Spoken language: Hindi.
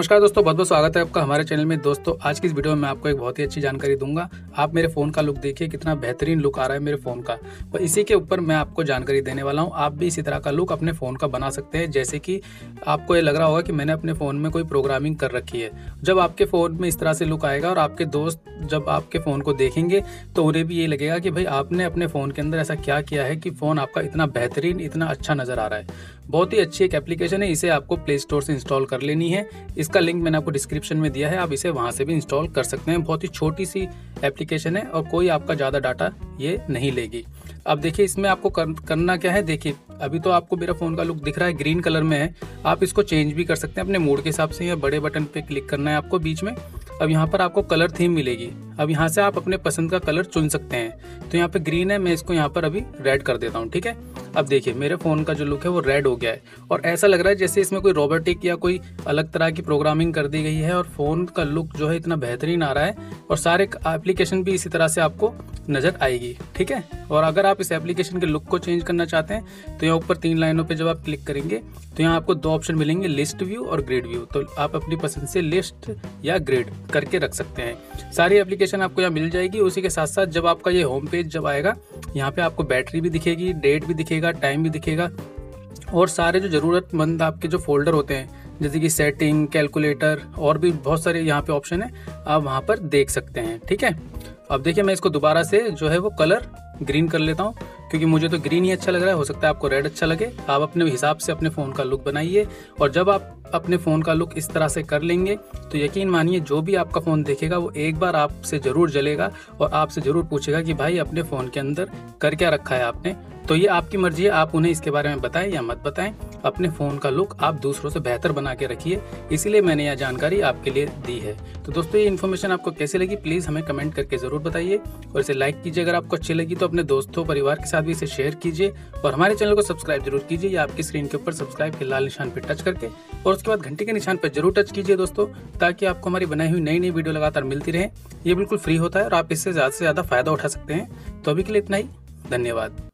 नमस्कार दोस्तों, बहुत बहुत स्वागत है आपका हमारे चैनल में। दोस्तों आज की इस वीडियो में मैं आपको एक बहुत ही अच्छी जानकारी दूंगा। आप मेरे फ़ोन का लुक देखिए, कितना बेहतरीन लुक आ रहा है मेरे फ़ोन का। और इसी के ऊपर मैं आपको जानकारी देने वाला हूं। आप भी इसी तरह का लुक अपने फ़ोन का बना सकते हैं। जैसे कि आपको ये लग रहा होगा कि मैंने अपने फ़ोन में कोई प्रोग्रामिंग कर रखी है। जब आपके फ़ोन में इस तरह से लुक आएगा और आपके दोस्त जब आपके फ़ोन को देखेंगे तो उन्हें भी ये लगेगा कि भाई आपने अपने फ़ोन के अंदर ऐसा क्या किया है कि फ़ोन आपका इतना बेहतरीन, इतना अच्छा नज़र आ रहा है। बहुत ही अच्छी एक एप्लीकेशन है, इसे आपको प्ले स्टोर से इंस्टॉल कर लेनी है। इसका लिंक मैंने आपको डिस्क्रिप्शन में दिया है, आप इसे वहां से भी इंस्टॉल कर सकते हैं। बहुत ही छोटी सी एप्लीकेशन है और कोई आपका ज़्यादा डाटा ये नहीं लेगी। अब देखिए इसमें आपको करना क्या है। देखिए अभी तो आपको मेरा फ़ोन का लुक दिख रहा है, ग्रीन कलर में है। आप इसको चेंज भी कर सकते हैं अपने मूड के हिसाब से। या बड़े बटन पर क्लिक करना है आपको बीच में। अब यहाँ पर आपको कलर थीम मिलेगी। अब यहाँ से आप अपने पसंद का कलर चुन सकते हैं। तो यहाँ पे ग्रीन है, मैं इसको यहाँ पर अभी रेड कर देता हूँ। ठीक है, अब देखिए मेरे फ़ोन का जो लुक है वो रेड हो गया है। और ऐसा लग रहा है जैसे इसमें कोई रोबोटिक या कोई अलग तरह की प्रोग्रामिंग कर दी गई है। और फ़ोन का लुक जो है इतना बेहतरीन आ रहा है। और सारे एप्लीकेशन भी इसी तरह से आपको नज़र आएगी। ठीक है, और अगर आप इस एप्लीकेशन के लुक को चेंज करना चाहते हैं तो यहाँ ऊपर तीन लाइनों पर जब आप क्लिक करेंगे तो यहाँ आपको दो ऑप्शन मिलेंगे, लिस्ट व्यू और ग्रिड व्यू। तो आप अपनी पसंद से लिस्ट या ग्रिड करके रख सकते हैं। सारी एप्लीकेशन आपको यहाँ मिल जाएगी। उसी के साथ साथ जब आपका ये होम पेज जब आएगा, यहाँ पे आपको बैटरी भी दिखेगी, डेट भी दिखेगा, टाइम भी दिखेगा। और सारे जो ज़रूरतमंद आपके जो फोल्डर होते हैं जैसे कि सेटिंग, कैलकुलेटर और भी बहुत सारे यहाँ पे ऑप्शन है, आप वहाँ पर देख सकते हैं। ठीक है, अब देखिए मैं इसको दोबारा से जो है वो कलर ग्रीन कर लेता हूँ क्योंकि मुझे तो ग्रीन ही अच्छा लग रहा है। हो सकता है आपको रेड अच्छा लगे। आप अपने हिसाब से अपने फ़ोन का लुक बनाइए। और जब आप अपने फ़ोन का लुक इस तरह से कर लेंगे तो यकीन मानिए जो भी आपका फ़ोन देखेगा वो एक बार आपसे ज़रूर जलेगा और आपसे ज़रूर पूछेगा कि भाई अपने फ़ोन के अंदर कर क्या रखा है आपने। तो ये आपकी मर्ज़ी है, आप उन्हें इसके बारे में बताएं या मत बताएं। अपने फ़ोन का लुक आप दूसरों से बेहतर बना के रखिए, इसीलिए मैंने यह जानकारी आपके लिए दी है। तो दोस्तों ये इन्फॉर्मेशन आपको कैसी लगी प्लीज़ हमें कमेंट करके ज़रूर बताइए। और इसे लाइक कीजिए अगर आपको अच्छी लगी तो। अपने दोस्तों परिवार के साथ भी इसे शेयर कीजिए। और हमारे चैनल को सब्सक्राइब जरूर कीजिए या आपकी स्क्रीन के ऊपर सब्सक्राइब के लाल निशान पर टच करके और उसके बाद घंटी के निशान पर जरूर टच कीजिए दोस्तों, ताकि आपको हमारी बनाई हुई नई नई वीडियो लगातार मिलती रहे। ये बिल्कुल फ्री होता है और आप इससे ज़्यादा फायदा उठा सकते हैं। तो अभी के लिए इतना ही, धन्यवाद।